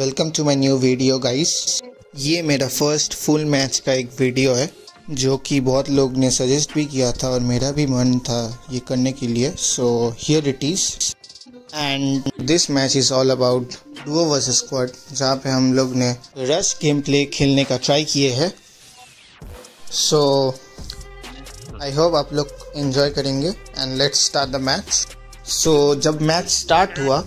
Welcome to my new video guys. ये मेरा first full match का एक वीडियो है जो कि बहुत लोग ने सजेस्ट भी किया था और मेरा भी मन था ये करने के लिए। So here it is and this match is all about duo versus squad, जहाँ पे हम लोग ने रश गेम प्ले खेलने का ट्राई किए है। सो आई होप आप लोग एंजॉय करेंगे and let's start the match. So जब मैच स्टार्ट हुआ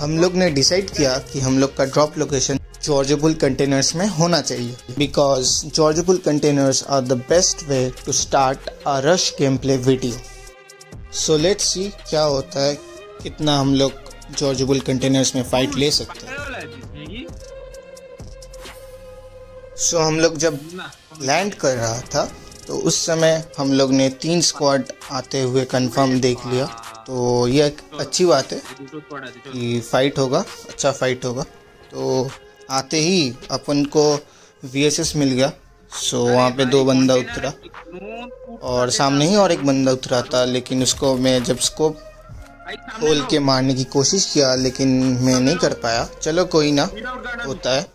हम लोग ने डिसाइड किया कि हम लोग का ड्रॉप लोकेशन चार्जेबल कंटेनर्स में होना चाहिए, because chargeable containers are the best way to start a rush game play video. So let's see क्या होता है, कितना हम लोग चार्जेबल कंटेनर्स में फाइट ले सकते हैं। सो हम लोग जब लैंड कर रहा था तो उस समय हम लोग ने 3 स्क्वाड आते हुए कंफर्म देख लिया, तो यह एक अच्छी बात है कि फाइट होगा, अच्छा फाइट होगा। तो आते ही अपन को VSS मिल गया। सो वहाँ पे 2 बंदा उतरा और सामने ही और एक बंदा उतरा था, लेकिन उसको मैं जब स्कोप खोल के मारने की कोशिश किया लेकिन मैं नहीं कर पाया। चलो कोई ना, होता है।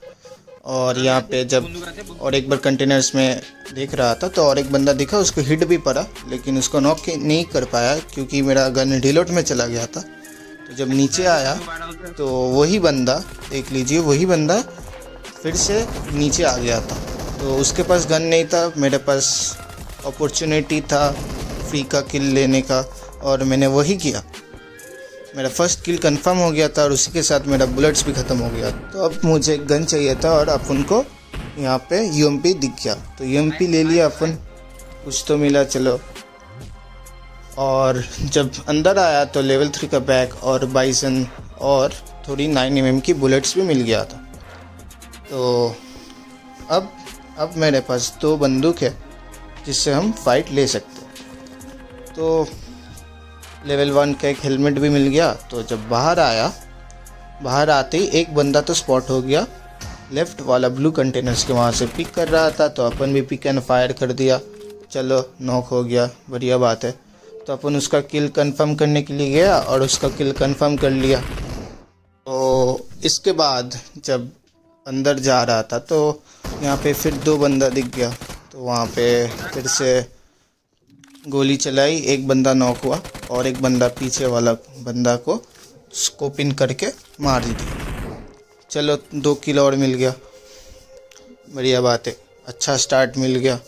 और यहाँ पे जब और एक बार कंटेनर्स में देख रहा था तो और एक बंदा दिखा, उसको हिट भी पड़ा लेकिन उसको नॉक नहीं कर पाया क्योंकि मेरा गन रिलोड में चला गया था। तो जब नीचे आया तो वही बंदा, देख लीजिए वही बंदा फिर से नीचे आ गया था। तो उसके पास गन नहीं था, मेरे पास अपॉर्चुनिटी था फ्री का किल लेने का और मैंने वही किया। मेरा फर्स्ट किल कंफर्म हो गया था और उसी के साथ मेरा बुलेट्स भी ख़त्म हो गया। तो अब मुझे गन चाहिए था और अपन को यहाँ पे UMP दिख गया, तो UMP ले लिया अपन, कुछ तो मिला चलो। और जब अंदर आया तो लेवल 3 का बैग और बाइसन और थोड़ी 9mm की बुलेट्स भी मिल गया था। तो अब मेरे पास 2 बंदूक है जिससे हम फाइट ले सकते हैं। तो लेवल 1 का एक हेलमेट भी मिल गया। तो जब बाहर आते ही एक बंदा तो स्पॉट हो गया, लेफ़्ट वाला ब्लू कंटेनर्स के वहाँ से पिक कर रहा था, तो अपन भी पिक एंड फायर कर दिया। चलो नॉक हो गया, बढ़िया बात है। तो अपन उसका किल कंफर्म करने के लिए गया और उसका किल कंफर्म कर लिया। तो इसके बाद जब अंदर जा रहा था तो यहाँ पे फिर 2 बंदा दिख गया, तो वहाँ पे फिर से गोली चलाई, एक बंदा नॉक हुआ और एक बंदा पीछे वाला बंदा को स्कोप इन करके मार दिया। चलो 2 किल और मिल गया, बढ़िया बात है, अच्छा स्टार्ट मिल गया।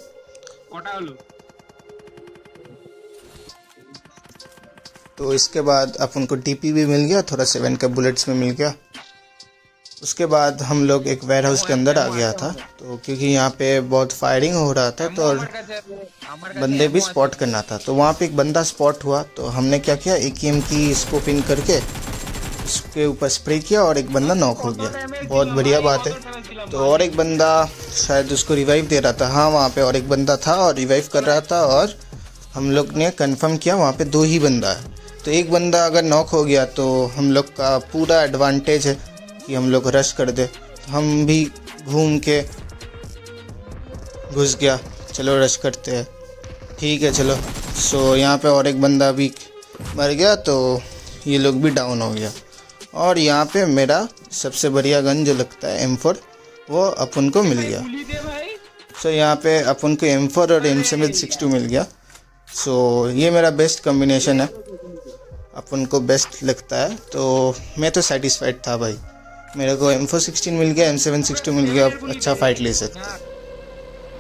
तो इसके बाद अपन को DP भी मिल गया, थोड़ा 7 का बुलेट्स में मिल गया। उसके बाद हम लोग एक वेयर हाउस के अंदर आ गया था, तो क्योंकि यहाँ पे बहुत फायरिंग हो रहा था तो और बंदे भी स्पॉट करना था। तो वहाँ पे एक बंदा स्पॉट हुआ, तो हमने क्या किया, AKM की स्कोप इन करके उसके ऊपर स्प्रे किया और एक बंदा नॉक हो गया, बहुत बढ़िया बात है। तो और एक बंदा शायद उसको रिवाइव दे रहा था, हाँ वहाँ पर और एक बंदा था और रिवाइव कर रहा था। और हम लोग ने कन्फर्म किया वहाँ पर 2 ही बंदा है, तो एक बंदा अगर नॉक हो गया तो हम लोग का पूरा एडवांटेज है कि हम लोग रश कर दे। तो हम भी घूम के घुस गया, चलो रश करते हैं, ठीक है चलो। सो यहाँ पे और एक बंदा भी मर गया, तो ये लोग भी डाउन हो गया। और यहाँ पे मेरा सबसे बढ़िया गन जो लगता है M4, वो अपन को मिल गया। सो यहाँ पे अपन को M4 और M762 मिल गया। सो ये मेरा बेस्ट कॉम्बिनेशन है, अपन को बेस्ट लगता है। तो मैं तो सेटिस्फाइड था भाई, मेरे को M416 मिल गया, M762 मिल गया, अच्छा फाइट ले सकते।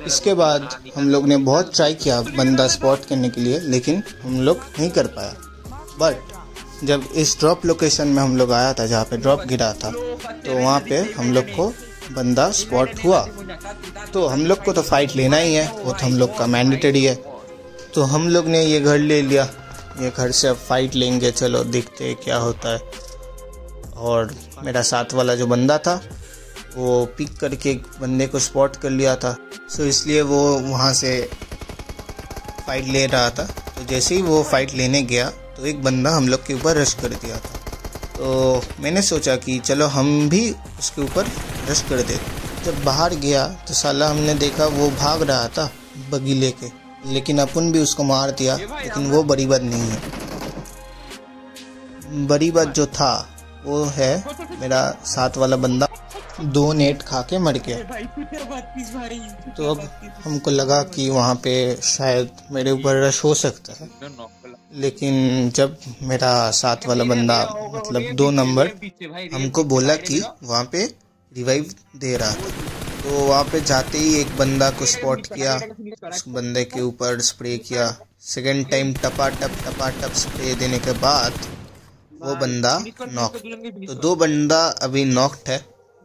इसके बाद हम लोग ने बहुत ट्राई किया बंदा स्पॉट करने के लिए लेकिन हम लोग नहीं कर पाया। बट जब इस ड्रॉप लोकेशन में हम लोग आया था जहाँ पे ड्रॉप गिरा था, तो वहाँ पे हम लोग को बंदा स्पॉट हुआ। तो हम लोग को तो फाइट लेना ही है, वो तो हम लोग का मैंडेटरी है। तो हम लोग ने ये घर ले लिया, ये घर से अब फाइट लेंगे, चलो देखते हैं क्या होता है। और मेरा साथ वाला जो बंदा था वो पिक करके एक बंदे को स्पॉट कर लिया था, सो इसलिए वो वहाँ से फाइट ले रहा था। तो जैसे ही वो फाइट लेने गया तो एक बंदा हम लोग के ऊपर रश कर दिया था। तो मैंने सोचा कि चलो हम भी उसके ऊपर रश कर देते। जब बाहर गया तो साला हमने देखा वो भाग रहा था बगी लेके, लेकिन अपन भी उसको मार दिया। लेकिन वो बड़ी बात नहीं है, बड़ी बात जो था वो है मेरा साथ वाला बंदा, दो नेट खा के मर गया। तो अब हमको लगा कि वहाँ पे शायद मेरे ऊपर रश हो सकता है, लेकिन जब मेरा साथ वाला बंदा मतलब 2 नंबर हमको बोला कि वहाँ पे रिवाइव दे रहा था, तो वहाँ पे जाते ही एक बंदा को स्पॉट किया, उस बंदे के ऊपर स्प्रे किया। सेकेंड टाइम टपा टप स्प्रे देने के बाद वो बंदा नॉक। तो 2 बंदा अभी नॉक्ड है,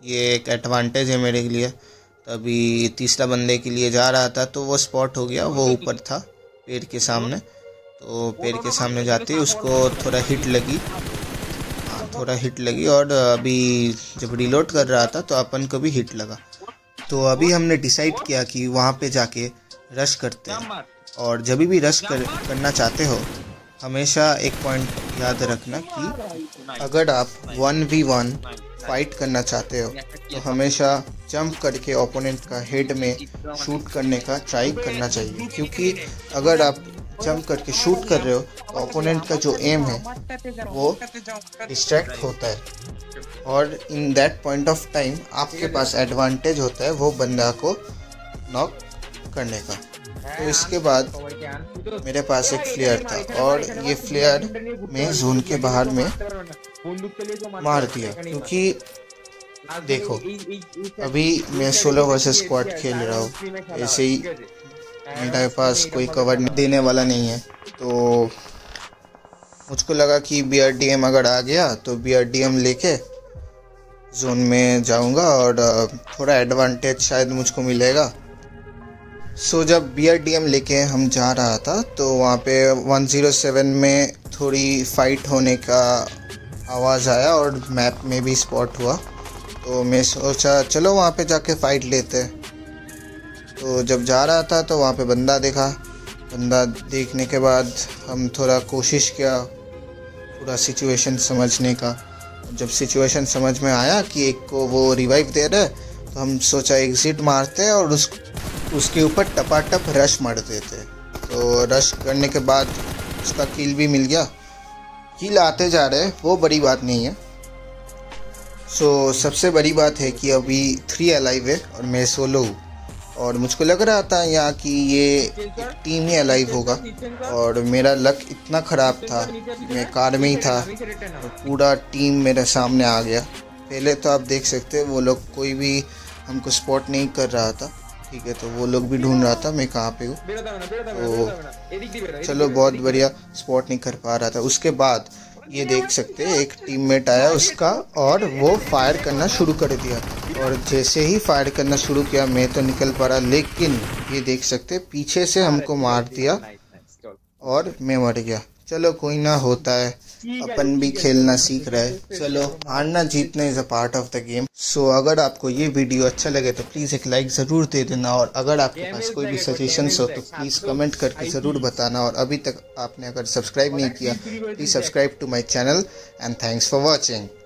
ये एक एडवांटेज है मेरे लिए। तो अभी तीसरा बंदे के लिए जा रहा था, तो वो स्पॉट हो गया। वो ऊपर था पेड़ के सामने, तो पेड़ के सामने जाते ही उसको थोड़ा हिट लगी और अभी जब रिलोड कर रहा था तो अपन को भी हिट लगा। तो अभी हमने डिसाइड किया कि वहाँ पे जाके रश करते हैं, और जब भी रश करना चाहते हो हमेशा एक पॉइंट याद रखना कि अगर आप 1v1 फाइट करना चाहते हो तो हमेशा जंप करके ओपोनेंट का हेड में शूट करने का ट्राई करना चाहिए, क्योंकि अगर आप जंप करके शूट कर रहे हो तो ओपोनेंट का जो एम है वो डिस्ट्रैक्ट होता है, और in that point of time आपके पास एडवांटेज होता है वो बंदा को नॉक करने का। तो इसके बाद मेरे पास एक फ्लेयर था, और ये फ्लेयर मैं जोन के बाहर में मार दिया, क्योंकि देखो अभी मैं 16 वर्सेस स्क्वाड खेल रहा हूँ, ऐसे ही मेरे पास कोई कवर देने वाला नहीं है। तो मुझको लगा कि BRDM अगर आ गया तो BRDM लेके जोन में जाऊंगा और थोड़ा एडवांटेज शायद मुझको मिलेगा। सो जब BRDM लेके हम जा रहा था तो वहाँ पे 107 में थोड़ी फाइट होने का आवाज़ आया और मैप में भी स्पॉट हुआ। तो मैं सोचा चलो वहाँ पे जाके फ़ाइट लेते। तो जब जा रहा था तो वहाँ पे बंदा देखा, बंदा देखने के बाद हम थोड़ा कोशिश किया पूरा सिचुएशन समझने का। जब सिचुएशन समझ में आया कि एक को वो रिवाइव दे रहे, तो हम सोचा एग्जिट मारते हैं और उसके ऊपर टपाटप रश मार देते। तो रश करने के बाद उसका किल भी मिल गया। किल आते जा रहे वो बड़ी बात नहीं है। सो सबसे बड़ी बात है कि अभी 3 अलाइव है और मैं 16 हूँ, और मुझको लग रहा था यहाँ कि ये एक टीम ही अलाइव होगा, और मेरा लक इतना ख़राब था कि मैं कार में ही था, पूरा टीम मेरे सामने आ गया। पहले तो आप देख सकते हैं वो लोग कोई भी हमको स्पॉट नहीं कर रहा था, ठीक है, तो वो लोग भी ढूंढ रहा था मैं कहाँ पे हूँ। तो चलो बहुत बढ़िया, स्पॉट नहीं कर पा रहा था। उसके बाद ये देख सकते हैं एक टीममेट आया उसका, और वो फायर करना शुरू कर दिया, और जैसे ही फायर करना शुरू किया मैं तो निकल पड़ा, लेकिन ये देख सकते पीछे से हमको मार दिया और मैं मर गया। चलो कोई ना, होता है, अपन भी खेलना सीख रहे हैं। चलो हारना जीतना is a part of the game. So अगर आपको ये वीडियो अच्छा लगे तो प्लीज़ एक लाइक ज़रूर दे देना, और अगर आपके पास कोई भी सजेशंस हो तो प्लीज़ कमेंट करके ज़रूर बताना, और अभी तक आपने अगर सब्सक्राइब नहीं किया please subscribe to my channel and thanks for watching.